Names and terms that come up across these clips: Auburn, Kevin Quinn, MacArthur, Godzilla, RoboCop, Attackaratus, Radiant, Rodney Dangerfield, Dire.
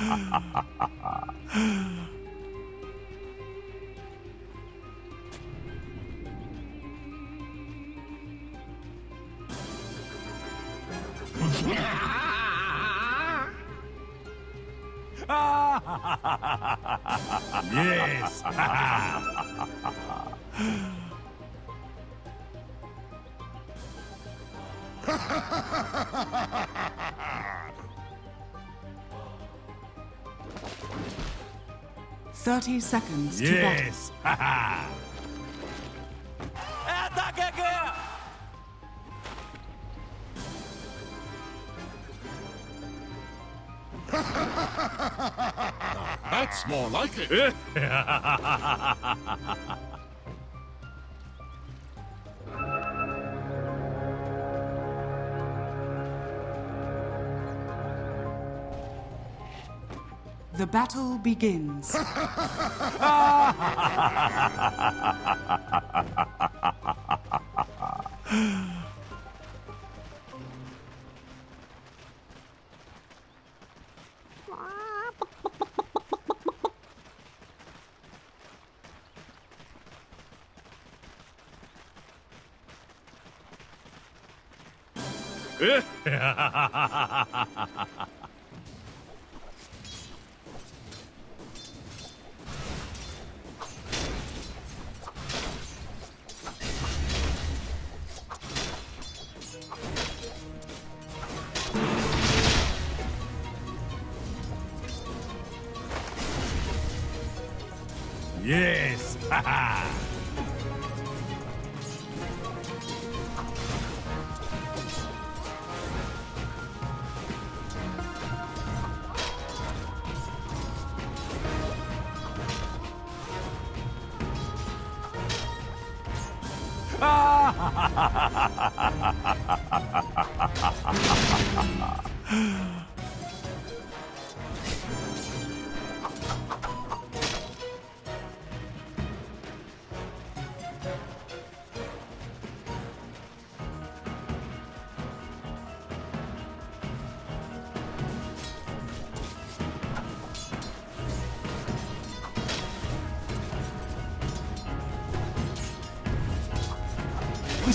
Yes. Seconds to battle. Yes. That's more like it. The battle begins. Yes! Haha!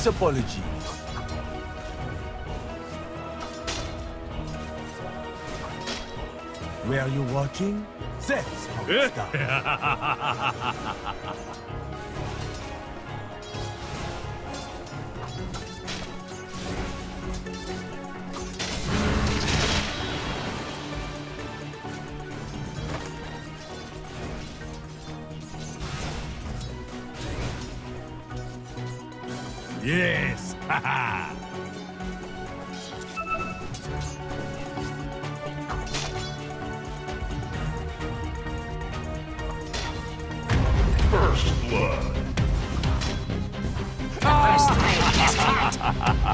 Apology. Were you watching? That's how it starts. Yes! Haha! First blood! First blade is hot!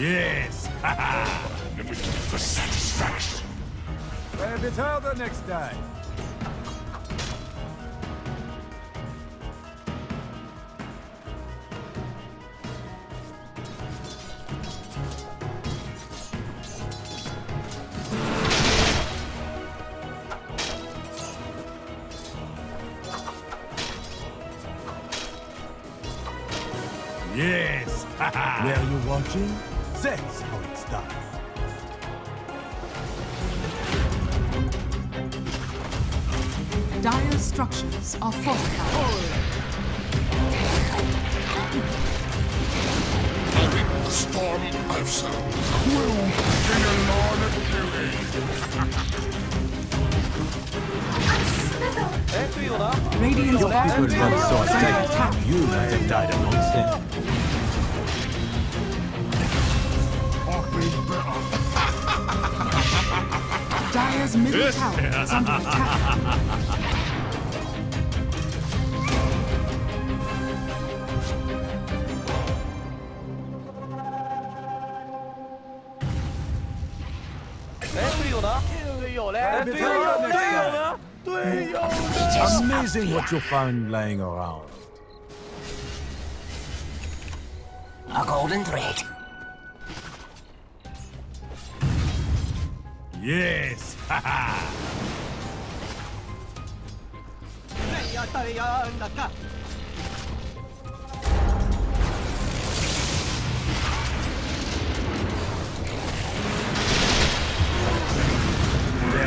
Yes! Let me do it for satisfaction. We'll be told the next time. Were you watching? That's how it's done. Dire structures are fortified. The storm of sound will bring a lot of killing. Radiant's battle tower attack. You might have died amongst them. Dire's middle tower is under attack. Amazing what you found lying around. A golden thread. Yes, haha. There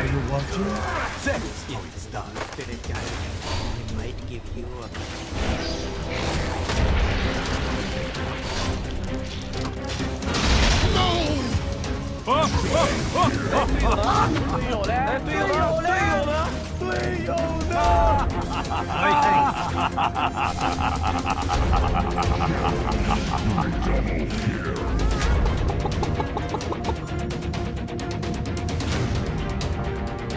you watching? That's how it's done. We might give you a... No! Radiant's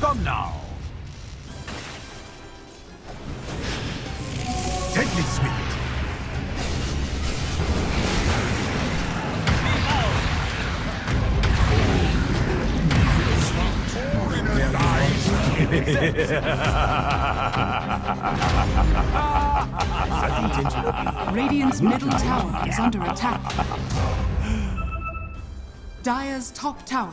Come now. Take this with it. Radiant's middle tower is under attack. Dire's top tower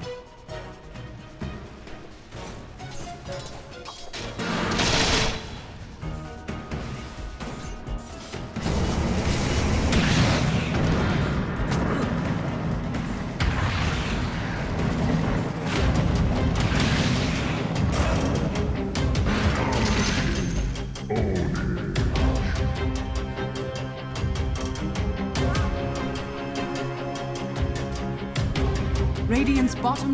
Radiant's bottom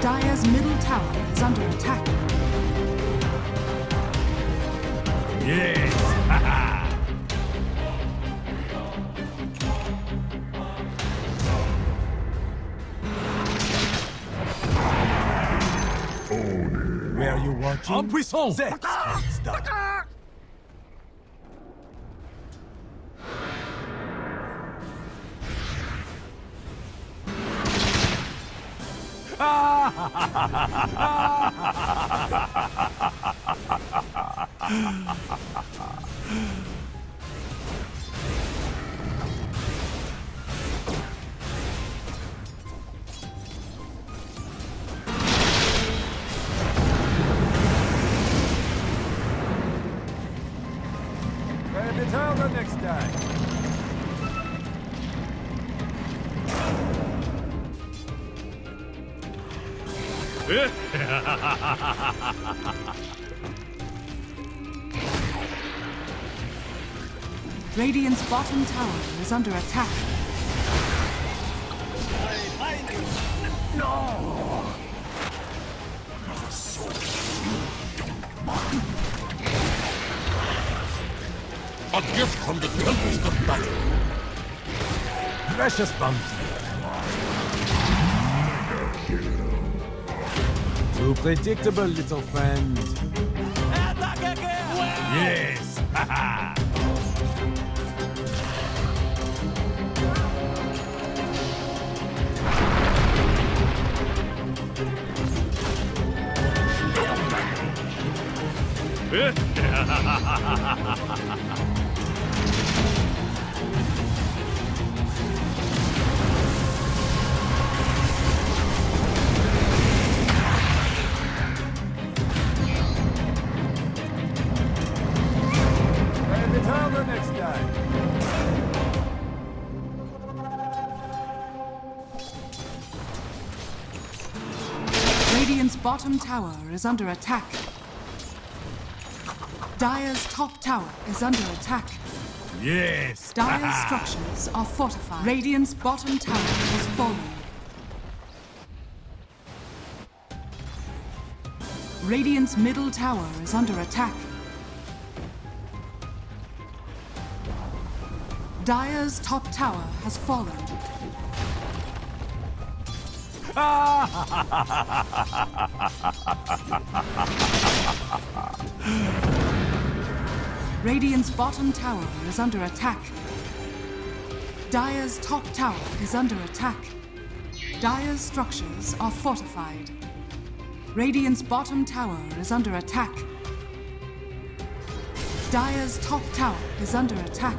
Dire's middle tower is under attack. Yes! Haha! Where are you watching? En puissance! That's how it's done. Grab your towel the next day. Radiant's bottom tower is under attack. I find you. No. You're so cute, don't mind. A gift from the temples of battle. Precious bounty. Too predictable, little friend. Attack again! Wow. Yes! Haha! Bottom tower is under attack. Dire's top tower is under attack. Yes! Dire's structures are fortified. Radiant's bottom tower is falling. Radiant's middle tower is under attack. Dire's top tower has fallen. Radiant's bottom tower is under attack. Dire's top tower is under attack. Dire's structures are fortified. Radiant's bottom tower is under attack. Dire's top tower is under attack.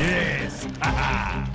Yes! Haha!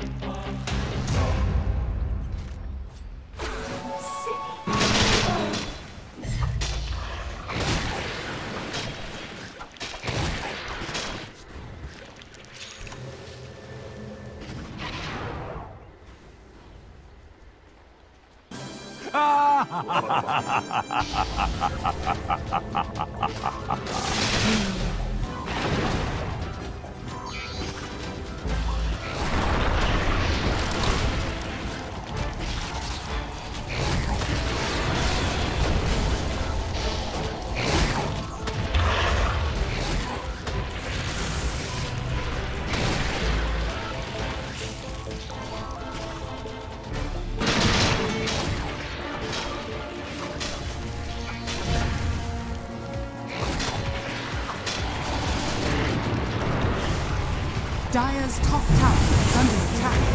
Dire's top tower is under attack.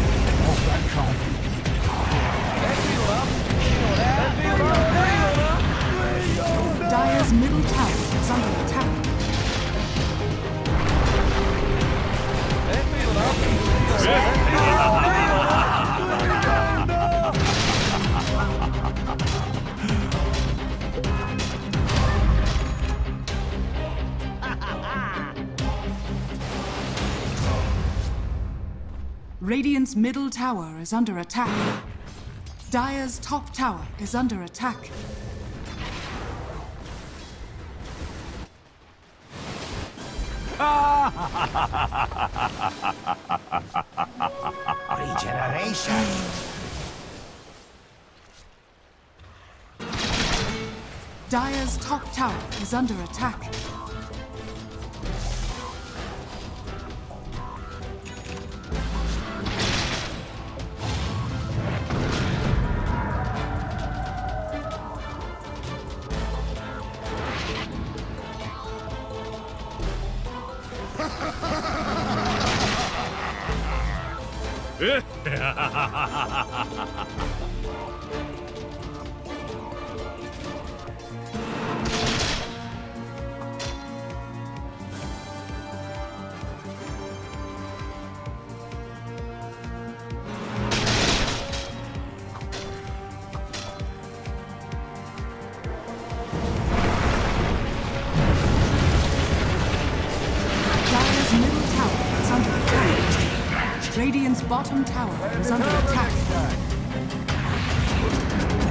Oh, that can't be. Dire's middle tower is under attack. Radiant's middle tower is under attack. Dire's top tower is under attack. Regeneration. Dire's top tower is under attack. Radiant's bottom tower is under attack.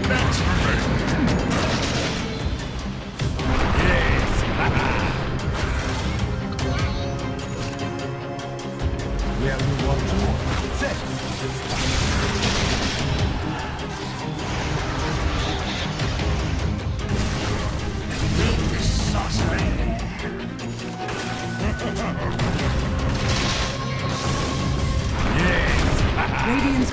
Thanks for me. Yes. We have to watch more. Big saucepan. Radiant's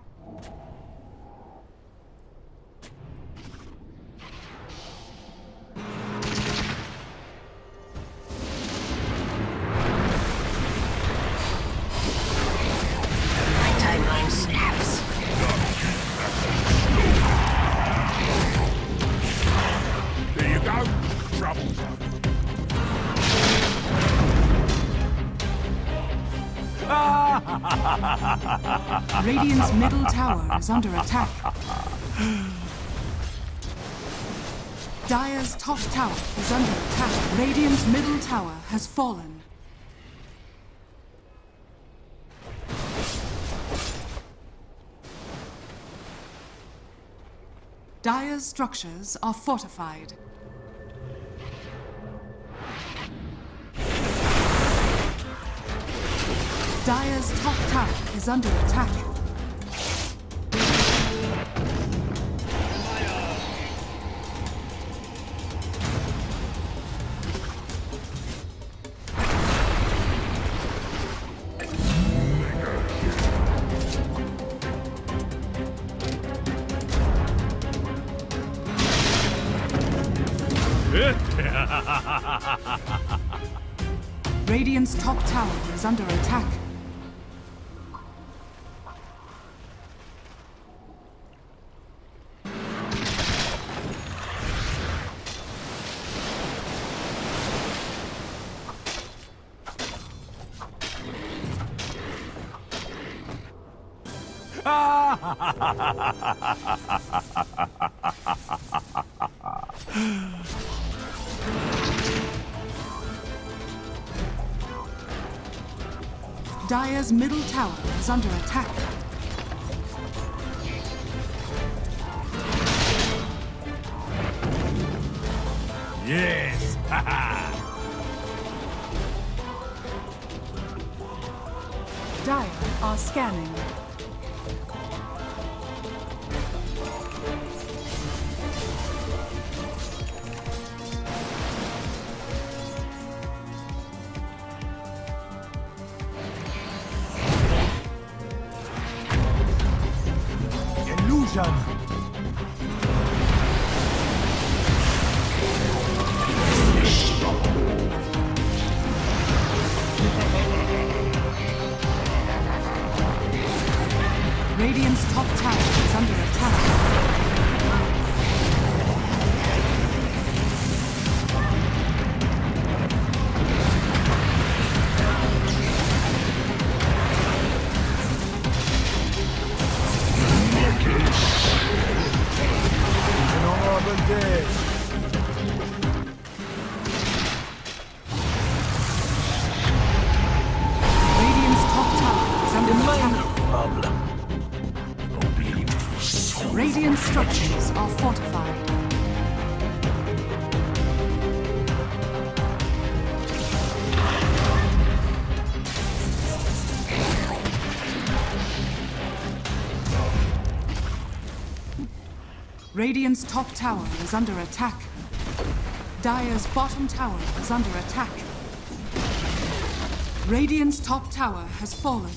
Radiant's middle tower is under attack. Dire's top tower is under attack. Radiant's middle tower has fallen. Dire's structures are fortified. Dire's top tower is under attack. Radiant's top tower is under attack. Dire's middle tower is under attack. Yes! Dire are scanning. Radiant's top tower is under attack. Radiant structures are fortified. Radiant's top tower is under attack. Dire's bottom tower is under attack. Radiant's top tower has fallen.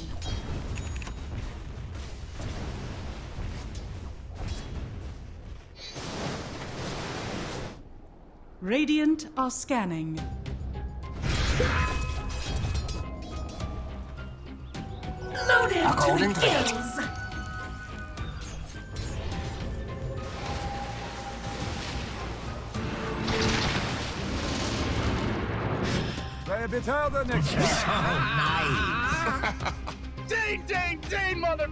Radiant are scanning. Loaded to the gills! The next so nice. Ding, ding, ding, mother...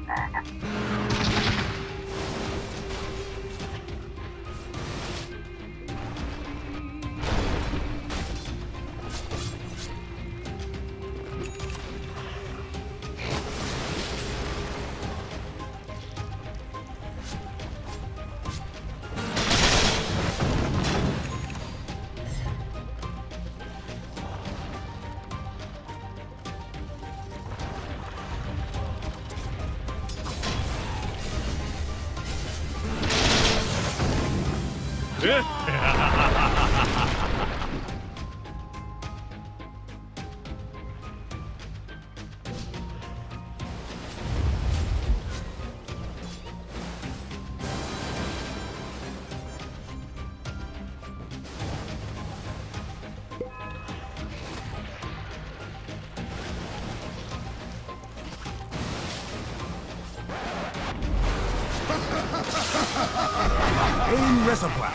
Aim reservoir.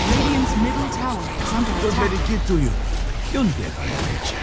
Radiant's middle tower is under attack. Don't let it get to you. You'll never have a chance.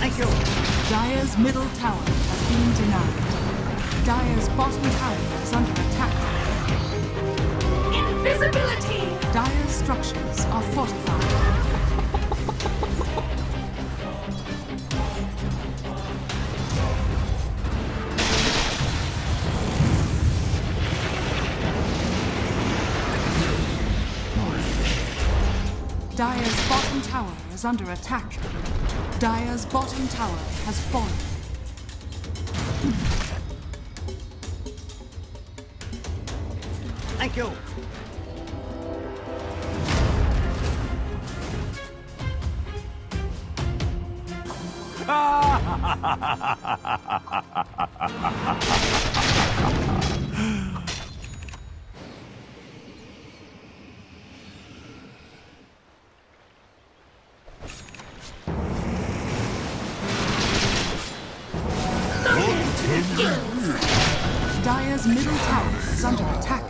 Thank you. Dire's middle tower being denied. Dire's bottom tower is under attack. Invisibility! Dire's structures are fortified. is under attack. Dire's bottom tower has fallen. Thank you. Dire's middle tower is under attack.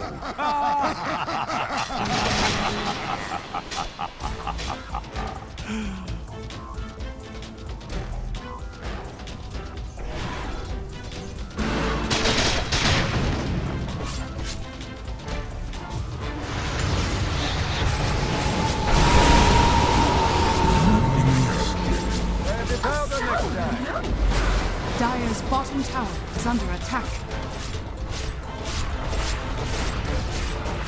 Dire's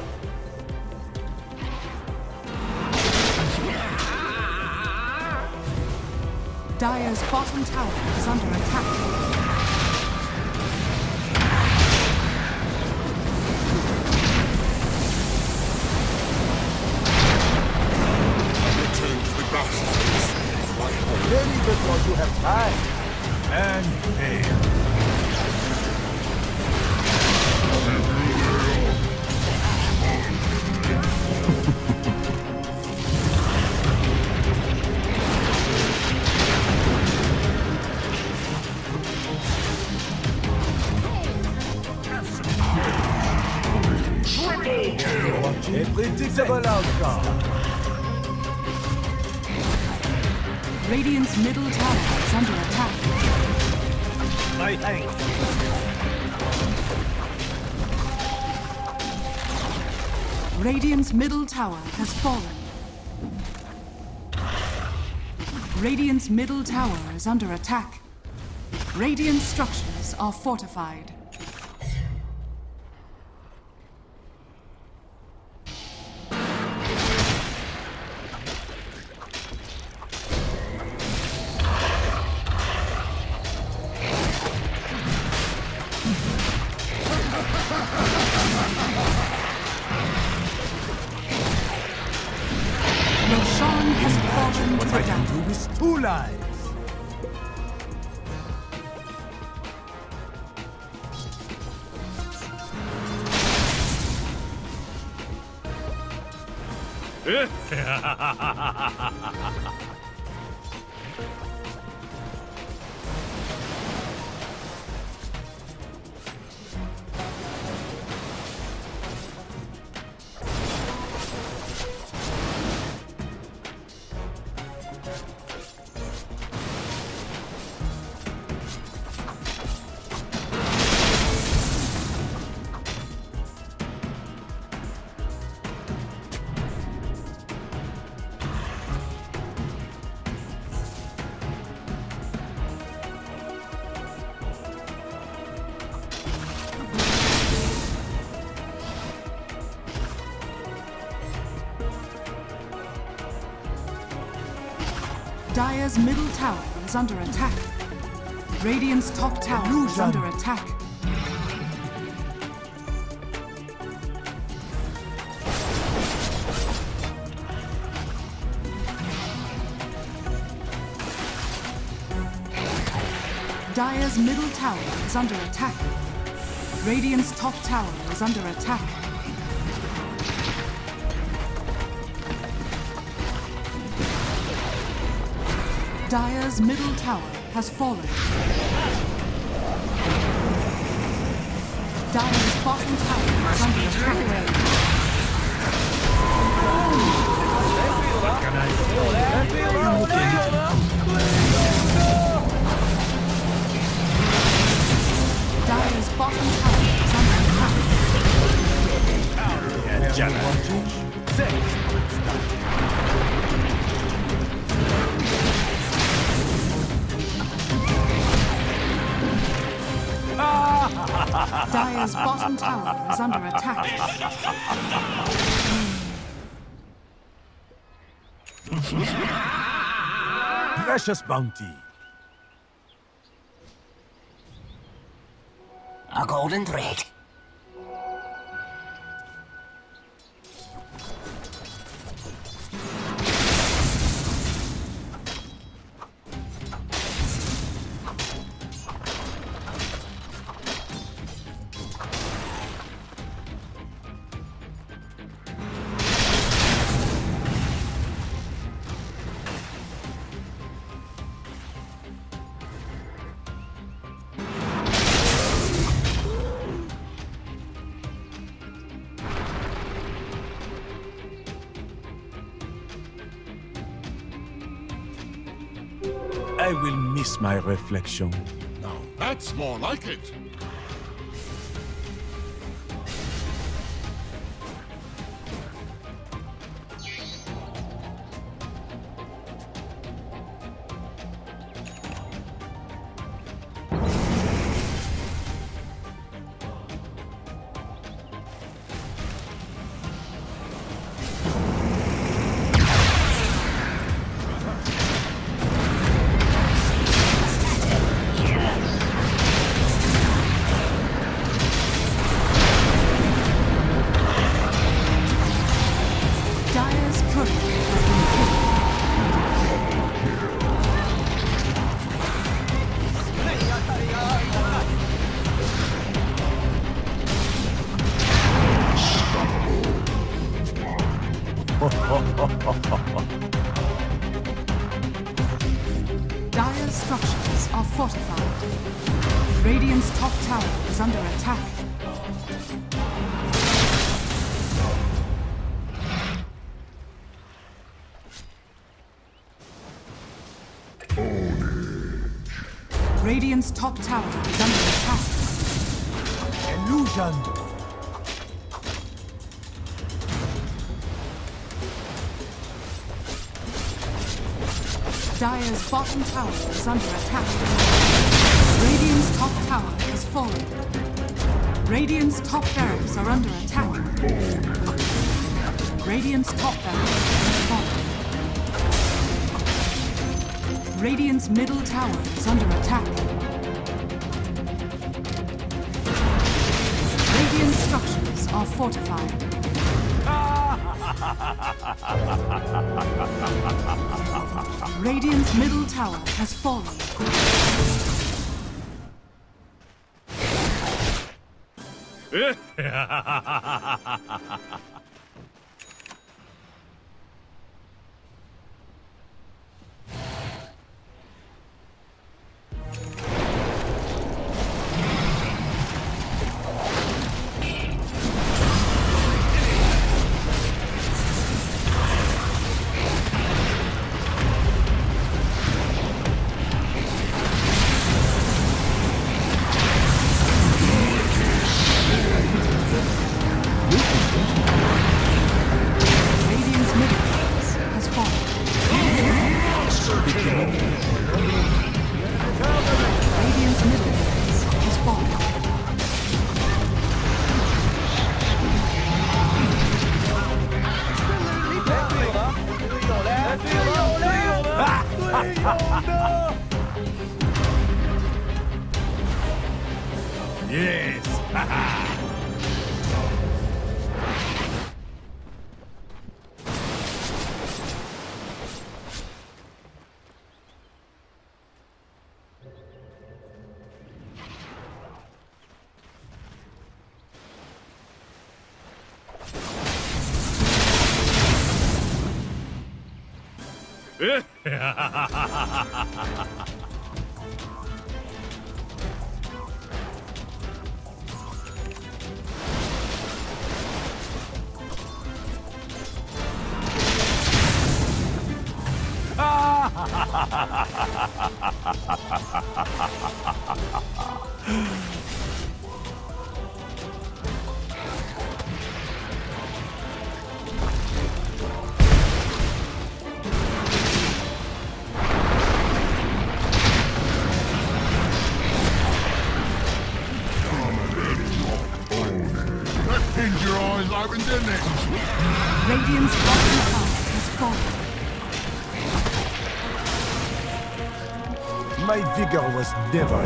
Dire's bottom tower is under attack. You have time and fail. Triple kill! A predictable outcome. Radiant's middle tower is under attack. My thanks. Radiant's middle tower has fallen. Radiant's middle tower is under attack. Radiant structures are fortified. Two lives. Dire's middle tower is under attack. Radiant's top tower is under attack. Dire's middle tower is under attack. Radiant's top tower is under attack. Dire's middle tower has fallen. Dire's bottom tower is under attack. Dire's bottom tower is under attack. Dire's bottom tower is under attack. Precious bounty. A golden thread. I will miss my reflection. Now that's more like it. Dire's structures are fortified. Radiant's top tower is under attack. Radiant's top tower is under attack. Illusion! Dire's bottom tower is under attack. Radiant's top tower is falling. Radiant's top barracks are under attack. Radiant's top barracks is falling. Radiant's middle tower is under attack. Radiant structures are fortified. Radiant's middle tower has fallen. Yes! Never.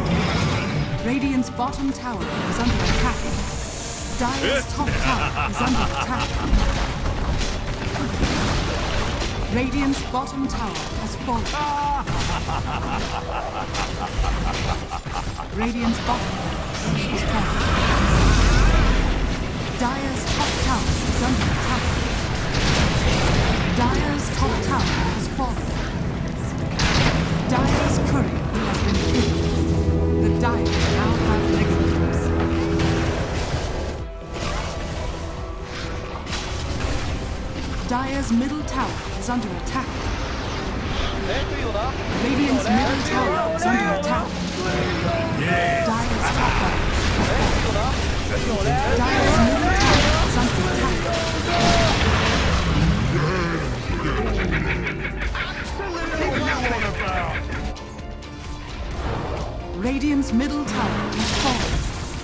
Radiant's bottom tower is under attack. Dire's top tower is under attack. Radiant's bottom tower has fallen. Radiant's bottom tower is falling. Dire's top tower is under attack. Dire's top tower has fallen. Dire's courier has been killed. The Dire now have victims. Dire's middle tower is under attack. Radiant's middle tower is under attack. Dire's top tower. Dire's middle tower is under attack. Radiant's middle tower is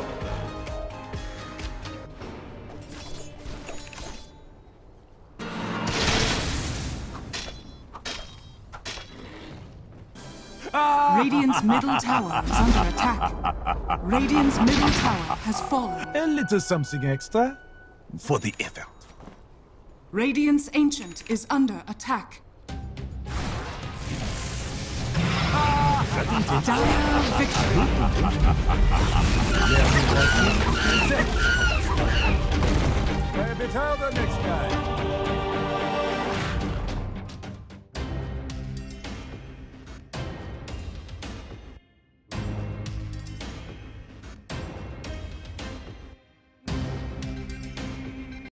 falling. Radiant's middle tower is under attack. Radiant's middle tower has fallen. A little something extra for the effort. Radiant's Ancient is under attack. Dire victory. Maybe tell the next guy.